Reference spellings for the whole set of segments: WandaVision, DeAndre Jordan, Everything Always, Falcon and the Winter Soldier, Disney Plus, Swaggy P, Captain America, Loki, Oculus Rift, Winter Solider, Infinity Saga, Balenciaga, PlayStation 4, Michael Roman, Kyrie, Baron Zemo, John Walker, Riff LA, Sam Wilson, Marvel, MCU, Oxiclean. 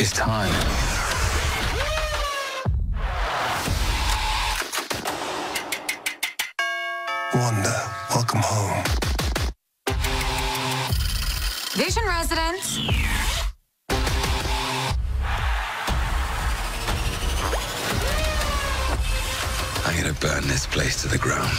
It's time. Wanda, welcome home. Vision residents. I'm gonna burn this place to the ground.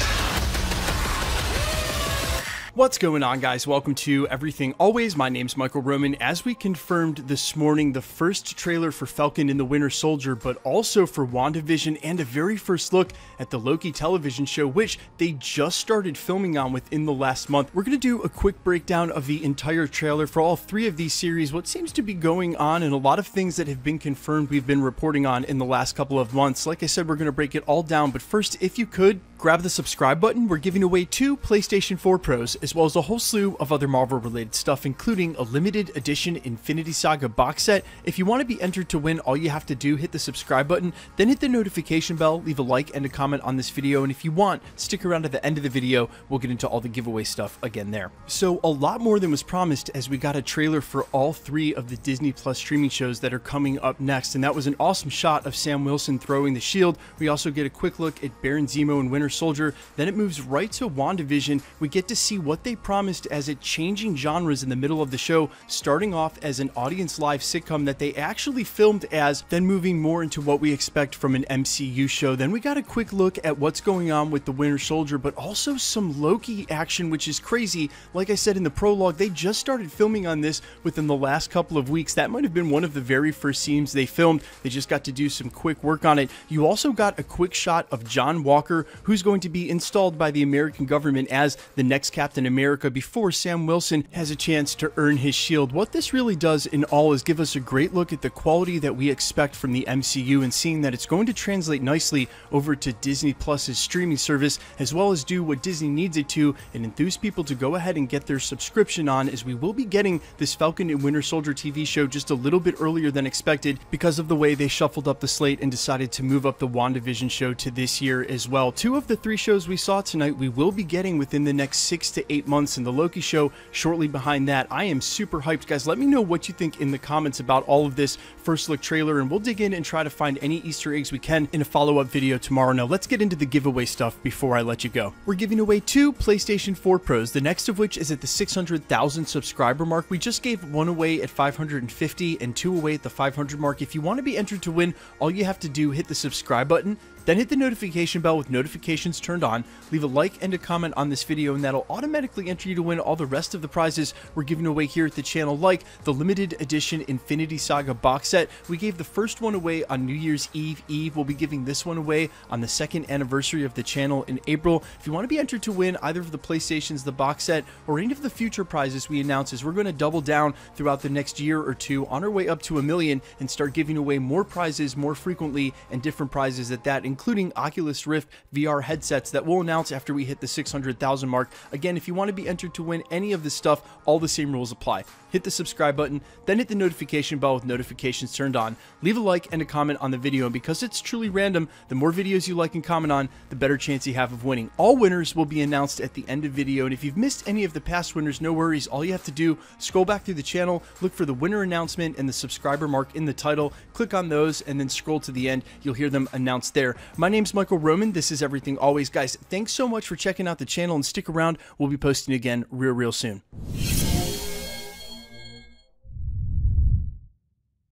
What's going on, guys? Welcome to Everything Always. My name's Michael Roman. As we confirmed this morning, the first trailer for Falcon and the Winter Soldier, but also for WandaVision and a very first look at the Loki television show, which they just started filming on within the last month. We're going to do a quick breakdown of the entire trailer for all three of these series, what seems to be going on, and a lot of things that have been confirmed we've been reporting on in the last couple of months. Like I said, we're going to break it all down, but first, if you could, grab the subscribe button. We're giving away 2 PlayStation 4 Pros, as well as a whole slew of other Marvel related stuff, including a limited edition Infinity Saga box set. If you want to be entered to win, all you have to do, hit the subscribe button, then hit the notification bell, leave a like and a comment on this video, and if you want, stick around to the end of the video. We'll get into all the giveaway stuff again there. So a lot more than was promised, as we got a trailer for all 3 of the Disney Plus streaming shows that are coming up next, and that was an awesome shot of Sam Wilson throwing the shield. We also get a quick look at Baron Zemo and Winter Soldier, then it moves right to WandaVision. We get to see what they promised as it changing genres in the middle of the show, starting off as an audience live sitcom that they actually filmed as, then moving more into what we expect from an MCU show. Then we got a quick look at what's going on with the Winter Soldier, but also some Loki action, which is crazy. Like I said in the prologue, they just started filming on this within the last couple of weeks. That might have been one of the very first scenes they filmed. They just got to do some quick work on it. You also got a quick shot of John Walker, who's going to be installed by the American government as the next Captain America before Sam Wilson has a chance to earn his shield. What this really does in all is give us a great look at the quality that we expect from the MCU, and seeing that it's going to translate nicely over to Disney Plus's streaming service, as well as do what Disney needs it to and enthuse people to go ahead and get their subscription on, as we will be getting this Falcon and Winter Soldier TV show just a little bit earlier than expected because of the way they shuffled up the slate and decided to move up the WandaVision show to this year as well. 2 of the 3 shows we saw tonight we will be getting within the next 6 to 8 months, and the Loki show shortly behind that. I am super hyped, guys. Let me know what you think in the comments about all of this first look trailer, and we'll dig in and try to find any Easter eggs we can in a follow-up video tomorrow. Now let's get into the giveaway stuff before I let you go. We're giving away 2 PlayStation 4 Pros, the next of which is at the 600,000 subscriber mark. We just gave 1 away at 550 and 2 away at the 500 mark. If you want to be entered to win, all you have to do, hit the subscribe button, then hit the notification bell with notifications turned on, leave a like and a comment on this video, and that'll automatically enter you to win all the rest of the prizes we're giving away here at the channel, like the limited edition Infinity Saga box set. We gave the first one away on New Year's Eve. We'll be giving this one away on the 2nd anniversary of the channel in April. If you want to be entered to win either of the PlayStations, the box set, or any of the future prizes we announce, as we're going to double down throughout the next year or 2 on our way up to 1 million and start giving away more prizes more frequently, and different prizes at that, including Oculus Rift VR headsets that we'll announce after we hit the 600,000 mark. Again, if you want to be entered to win any of this stuff, all the same rules apply. Hit the subscribe button, then hit the notification bell with notifications turned on. Leave a like and a comment on the video, and because it's truly random, the more videos you like and comment on, the better chance you have of winning. All winners will be announced at the end of video, and if you've missed any of the past winners, no worries. All you have to do, scroll back through the channel, look for the winner announcement and the subscriber mark in the title, click on those, and then scroll to the end. You'll hear them announced there. My name's Michael Roman. This is Everything Always. Guys, thanks so much for checking out the channel, and stick around. We'll be posting again real soon.